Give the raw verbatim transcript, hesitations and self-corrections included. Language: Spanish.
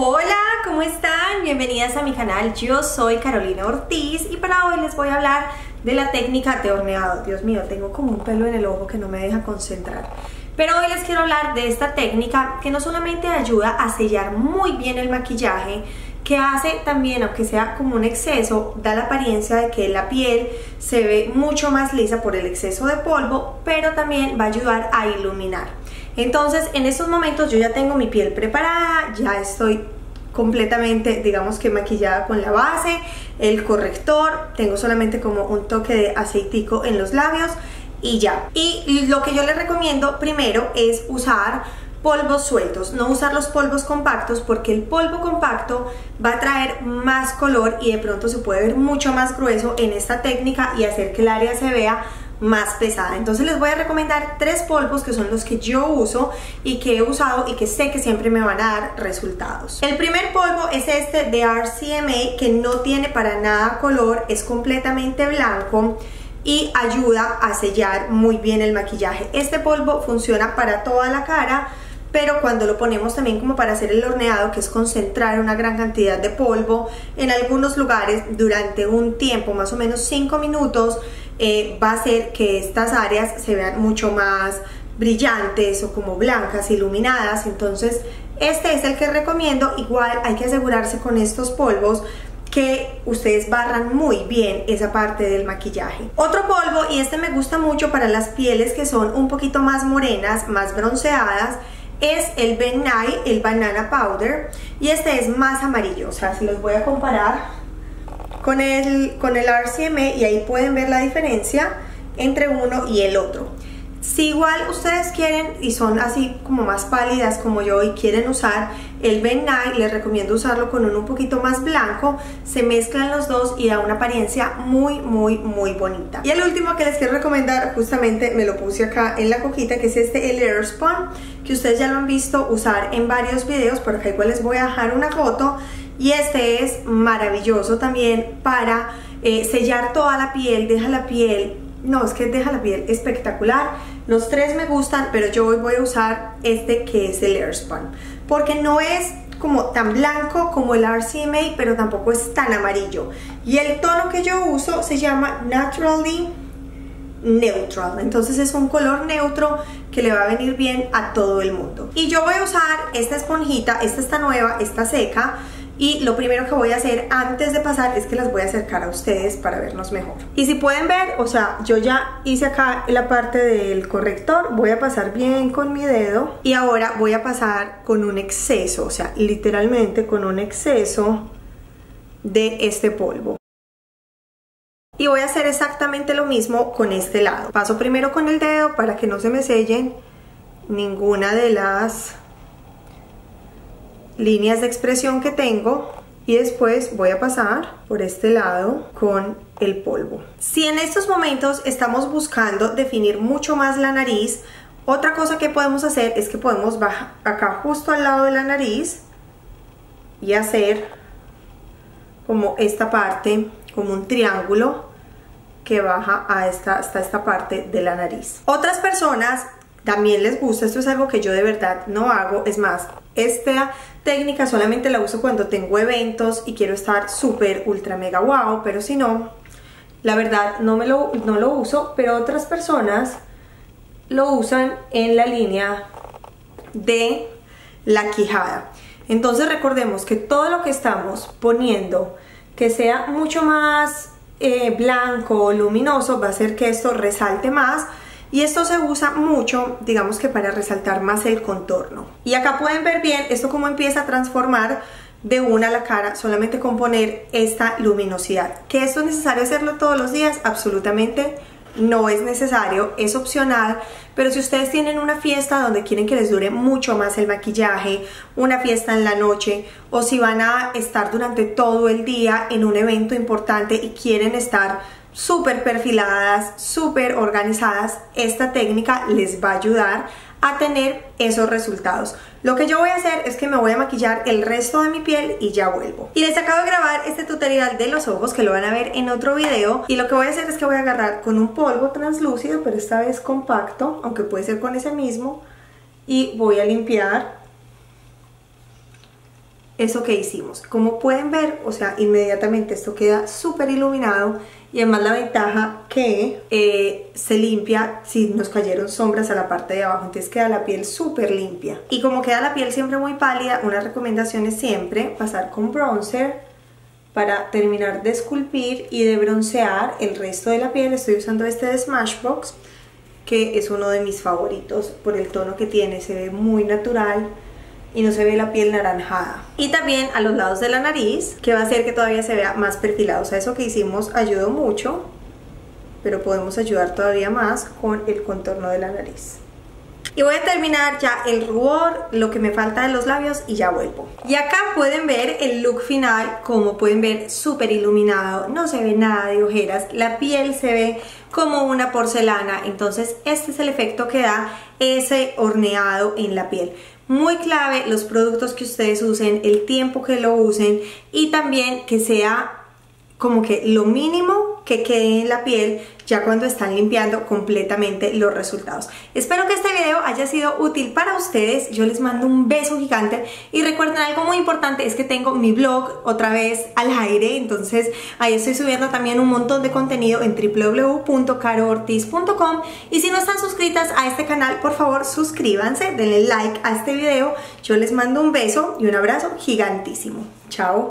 Hola, ¿cómo están? Bienvenidas a mi canal, yo soy Carolina Ortiz y para hoy les voy a hablar de la técnica de horneado. Dios mío, tengo como un pelo en el ojo que no me deja concentrar. Pero hoy les quiero hablar de esta técnica que no solamente ayuda a sellar muy bien el maquillaje, que hace también, aunque sea como un exceso, da la apariencia de que la piel se ve mucho más lisa por el exceso de polvo, pero también va a ayudar a iluminar. Entonces, en estos momentos yo ya tengo mi piel preparada, ya estoy completamente, digamos que maquillada con la base, el corrector, tengo solamente como un toque de aceitico en los labios y ya. Y lo que yo les recomiendo primero es usar polvos sueltos, no usar los polvos compactos, porque el polvo compacto va a traer más color y de pronto se puede ver mucho más grueso en esta técnica y hacer que el área se vea más pesada. Entonces les voy a recomendar tres polvos que son los que yo uso y que he usado y que sé que siempre me van a dar resultados. El primer polvo es este de R C M A, que no tiene para nada color, es completamente blanco y ayuda a sellar muy bien el maquillaje. Este polvo funciona para toda la cara, pero cuando lo ponemos también como para hacer el horneado, que es concentrar una gran cantidad de polvo en algunos lugares durante un tiempo, más o menos cinco minutos, Eh, va a hacer que estas áreas se vean mucho más brillantes o como blancas, iluminadas. Entonces este es el que recomiendo. Igual hay que asegurarse con estos polvos que ustedes barran muy bien esa parte del maquillaje. Otro polvo, y este me gusta mucho para las pieles que son un poquito más morenas, más bronceadas, es el Ben Nye, el Banana Powder, y este es más amarillo. O sea, si los voy a comparar con el, con el R C M A, y ahí pueden ver la diferencia entre uno y el otro. Si igual ustedes quieren y son así como más pálidas como yo y quieren usar el Ben Nye, les recomiendo usarlo con uno un poquito más blanco. Se mezclan los dos y da una apariencia muy muy muy bonita. Y el último que les quiero recomendar, justamente me lo puse acá en la coquita, que es este, el Airspun, que ustedes ya lo han visto usar en varios videos, por acá igual les voy a dejar una foto. Y este es maravilloso también para eh, sellar toda la piel, deja la piel, no, es que deja la piel espectacular. Los tres me gustan, pero yo hoy voy a usar este, que es el Airspun, porque no es como tan blanco como el R C M A, pero tampoco es tan amarillo. Y el tono que yo uso se llama Naturally Neutral, entonces es un color neutro que le va a venir bien a todo el mundo. Y yo voy a usar esta esponjita, esta está nueva, esta seca. Y lo primero que voy a hacer antes de pasar es que las voy a acercar a ustedes para vernos mejor. Y si pueden ver, o sea, yo ya hice acá la parte del corrector, voy a pasar bien con mi dedo y ahora voy a pasar con un exceso, o sea, literalmente con un exceso de este polvo. Y voy a hacer exactamente lo mismo con este lado. Paso primero con el dedo para que no se me sellen ninguna de las líneas de expresión que tengo, y después voy a pasar por este lado con el polvo. Si en estos momentos estamos buscando definir mucho más la nariz, otra cosa que podemos hacer es que podemos bajar acá justo al lado de la nariz y hacer como esta parte, como un triángulo que baja a esta, hasta esta parte de la nariz. Otras personas también les gusta, esto es algo que yo de verdad no hago, es más, esta técnica solamente la uso cuando tengo eventos y quiero estar súper ultra mega wow, pero si no, la verdad no, me lo, no lo uso, pero otras personas lo usan en la línea de la quijada. Entonces recordemos que todo lo que estamos poniendo que sea mucho más eh, blanco o luminoso va a hacer que esto resalte más. Y esto se usa mucho, digamos que para resaltar más el contorno. Y acá pueden ver bien esto cómo empieza a transformar de una la cara solamente con poner esta luminosidad. ¿Que esto es necesario hacerlo todos los días? Absolutamente no es necesario, es opcional. Pero si ustedes tienen una fiesta donde quieren que les dure mucho más el maquillaje, una fiesta en la noche, o si van a estar durante todo el día en un evento importante y quieren estar súper perfiladas, súper organizadas, esta técnica les va a ayudar a tener esos resultados. Lo que yo voy a hacer es que me voy a maquillar el resto de mi piel y ya vuelvo. Y les acabo de grabar este tutorial de los ojos, que lo van a ver en otro video, y lo que voy a hacer es que voy a agarrar con un polvo translúcido, pero esta vez compacto, aunque puede ser con ese mismo, y voy a limpiar eso que hicimos. Como pueden ver, o sea, inmediatamente esto queda súper iluminado. Y además la ventaja que eh, se limpia si nos cayeron sombras a la parte de abajo, entonces queda la piel súper limpia. Y como queda la piel siempre muy pálida, una recomendación es siempre pasar con bronzer para terminar de esculpir y de broncear el resto de la piel. Estoy usando este de Smashbox, que es uno de mis favoritos por el tono que tiene, se ve muy natural y no se ve la piel naranjada. Y también a los lados de la nariz, que va a hacer que todavía se vea más perfilado. O sea, eso que hicimos ayudó mucho, pero podemos ayudar todavía más con el contorno de la nariz. Y voy a terminar ya el rubor, lo que me falta de los labios, y ya vuelvo. Y acá pueden ver el look final, como pueden ver, súper iluminado, no se ve nada de ojeras, la piel se ve como una porcelana. Entonces este es el efecto que da ese horneado en la piel. Muy clave los productos que ustedes usen, el tiempo que lo usen, y también que sea como que lo mínimo que quede en la piel ya cuando están limpiando completamente los resultados. Espero que este video haya sido útil para ustedes, yo les mando un beso gigante y recuerden algo muy importante, es que tengo mi blog otra vez al aire, entonces ahí estoy subiendo también un montón de contenido en w w w punto caro ortiz punto com, y si no están suscritas a este canal, por favor suscríbanse, denle like a este video, yo les mando un beso y un abrazo gigantísimo, chao.